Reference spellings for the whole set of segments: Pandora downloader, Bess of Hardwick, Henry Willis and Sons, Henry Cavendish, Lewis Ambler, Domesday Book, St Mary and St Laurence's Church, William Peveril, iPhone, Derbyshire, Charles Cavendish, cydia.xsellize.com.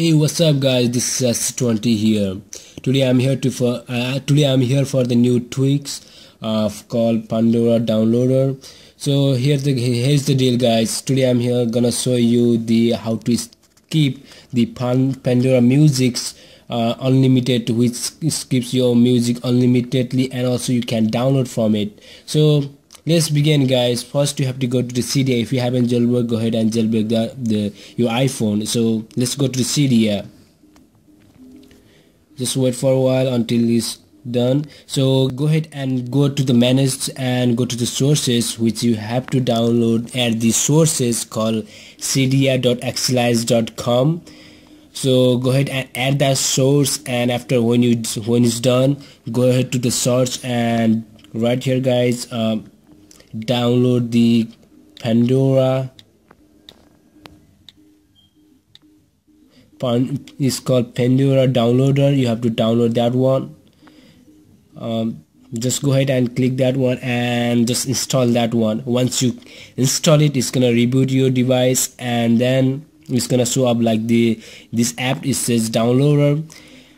Hey, what's up guys, this is S20 here. Today I'm here for the new tweaks of called Pandora downloader. So here's the deal guys. Today I'm here gonna show you the how to skip the Pandora music's unlimited, which skips your music unlimitedly, and also you can download from it. So let's begin guys. First you have to go to the Cydia. If you haven't jailbreak, go ahead and jailbreak your iPhone. So let's go to the Cydia. Just wait for a while until it's done. So go ahead and go to the manage and go to the sources, which you have to download at the sources called cydia.xsellize.com. So go ahead and add that source, and after when it's done, go ahead to the search, and right here guys, download the Pandora downloader. You have to download that one. Just go ahead and click that one and just install that one. Once you install it, it's gonna reboot your device, and then it's gonna show up like this app. It says downloader.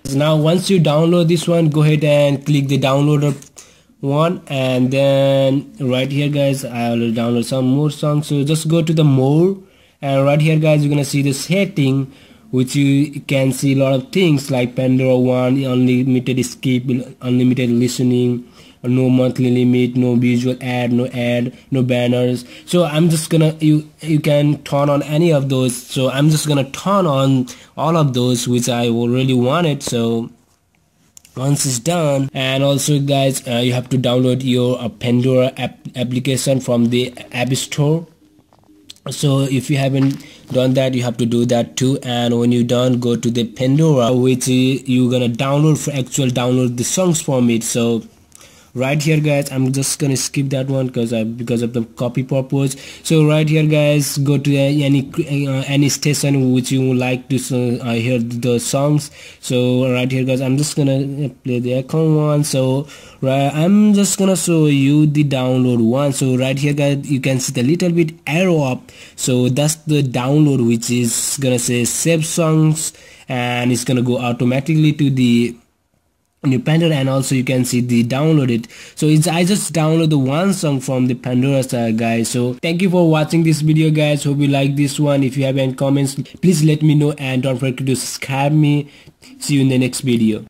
So now once you download this one, go ahead and click the downloader one, and then right here guys, I will download some more songs. So just go to the more, and right here guys, you're gonna see the setting, which you can see a lot of things like Pandora 1, unlimited skip, unlimited listening, no monthly limit, no visual ad, no banners. So I'm just gonna you can turn on any of those. So I'm just gonna turn on all of those, which I really wanted. So once it's done, and also guys, you have to download your Pandora application from the App Store. So if you haven't done that, you have to do that too. And when you're done, go to the Pandora, which you're gonna download for actual download the songs from it. So right here guys, I'm just gonna skip that one because of the copy purpose. So right here guys, go to any station which you would like to hear the songs. So right here guys, I'm just gonna play the icon one. So I'm just gonna show you the download one. So right here guys, you can see the little bit arrow up. So that's the download, which is gonna say save songs, and it's gonna go automatically to the new Pandora, and also you can see the downloaded. So I just download the one song from the Pandora side guys. So thank you for watching this video guys. Hope you like this one. If you have any comments, please let me know, and don't forget to subscribe me. See you in the next video.